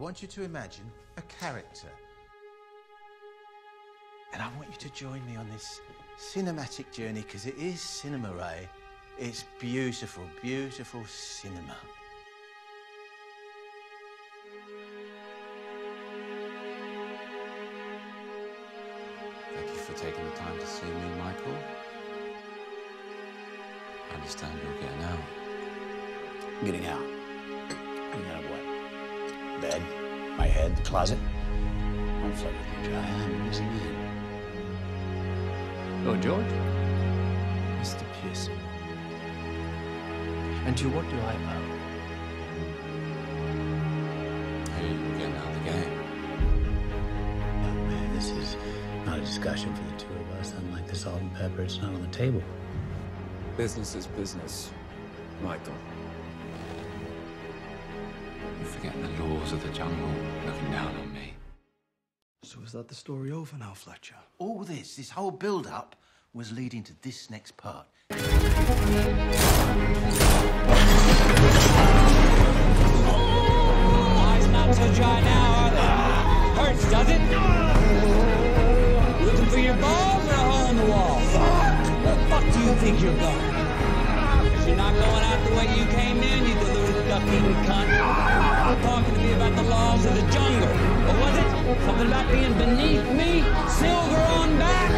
I want you to imagine a character. And I want you to join me on this cinematic journey, because it is cinema, Ray. It's beautiful, beautiful cinema. Thank you for taking the time to see me, Michael. I understand you're getting out. I'm getting out. Getting out of what? Bed? My head? The closet? I'm flirting with you, John. I am. He's a man. Lord George? Mr. Pearson. And to what do I owe? Hey, you're getting out of the game. Oh, man, this is not a discussion for the two of us. Unlike the salt and pepper, it's not on the table. Business is business, Michael. You're forgetting the laws of the jungle looking down on me. So is that the story over now, Fletcher? All this whole build-up, was leading to this next part. Eyes not so dry now, are they? Hurts, does it? Looking for your balls or a hole in the wall? What the fuck do you think you're going? If you're not going out the way you came in, you deluded duck-eating cunt. You're talking to me about the laws of the jungle. Or was it something about being beneath me? Silver on back?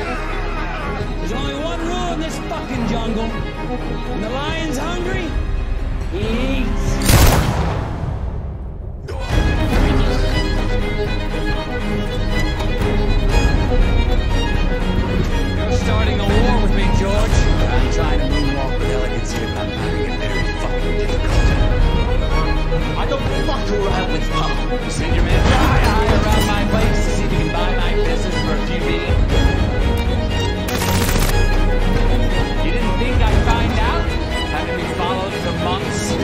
There's only one rule in this fucking jungle. When the lion's hungry, he eats. You're starting a war with me, George. I'm trying to moonwalk with elegance here, but I'm having it very fucking difficult. I don't fuck around with pop. You send your man around my place to see if you can buy my business for a few meetings. You didn't think I'd find out? Having been followed for months? You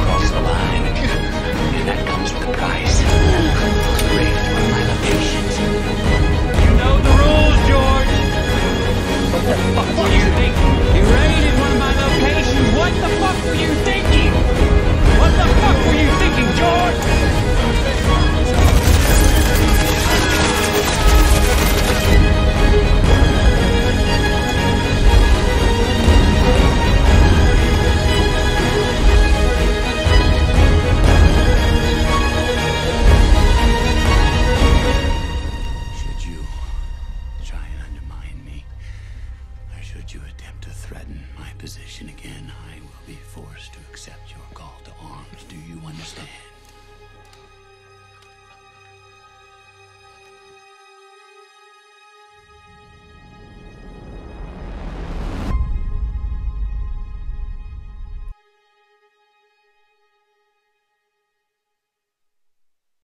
crossed the line. And that comes with a price. Rigged one of my locations. You know the rules, George! What the fuck were you thinking? You raided one of my locations. What the fuck were you thinking? What the fuck were you thinking, George? Position again, I will be forced to accept your call to arms. Do you understand?